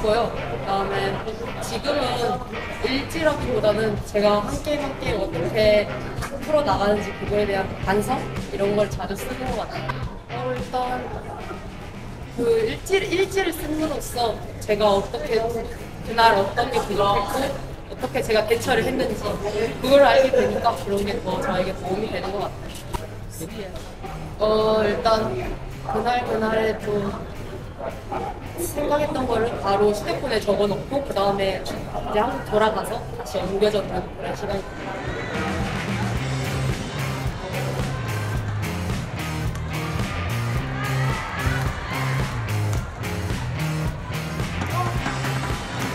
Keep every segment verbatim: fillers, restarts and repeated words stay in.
좋고요. 그다음에 지금은 일지라기보다는 제가 한 게임 한 게임 어떻게 풀어나가는지 그거에 대한 반성? 이런 걸 자주 쓰는 것 같아요. 어, 일단 그 일지, 일지를 쓰므로써 제가 어떻게 그날 어떤 게 부족했고 어떻게 제가 대처를 했는지 그걸 알게 되니까 그런 게 더 저에게 도움이 되는 것 같아요. 어, 일단 그날 그날에 또 생각했던 거를 바로 휴대폰에 적어놓고 그 다음에 이제 한국 돌아가서 다시 옮겨져 보는 그런 시간이 됩니다.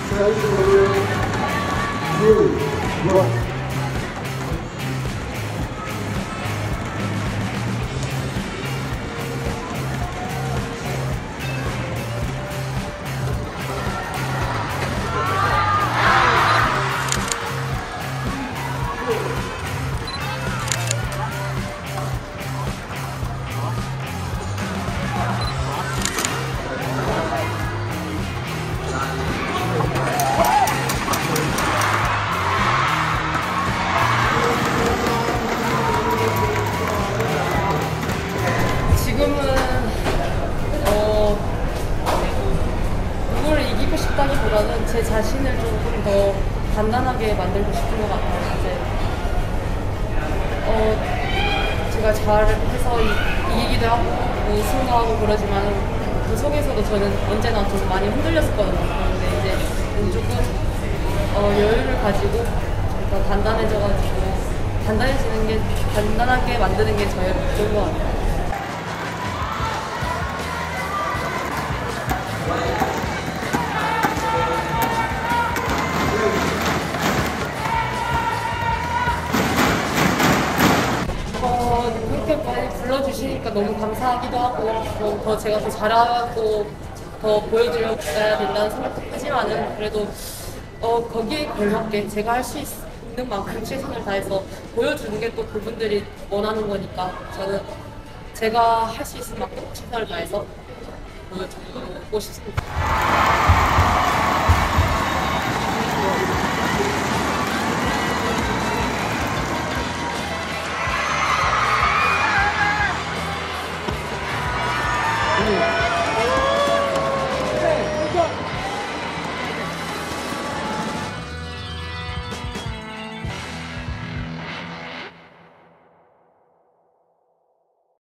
네. 싶다기보다는 제 자신을 조금 더 단단하게 만들고 싶은 것 같아요. 이제 어, 제가 잘해서 이기기도 하고 뭐 승부하고 그러지만 그 속에서도 저는 언제나 좀 많이 흔들렸었거든요. 그런데 이제 조금 어, 여유를 가지고 더 단단해져가지고 단단해지는 게 단단하게 만드는 게 저의 목표인 것 같아요. 불러주시니까 너무 감사하기도 하고 뭐 더 제가 더 잘하고 더 보여드려야 된다는 생각도 하지만은 그래도 어 거기에 걸맞게 제가 할 수 있는 만큼 최선을 다해서 보여주는 게 또 그분들이 원하는 거니까 저는 제가 할 수 있는 만큼 최선을 다해서 보여드리고 싶습니다.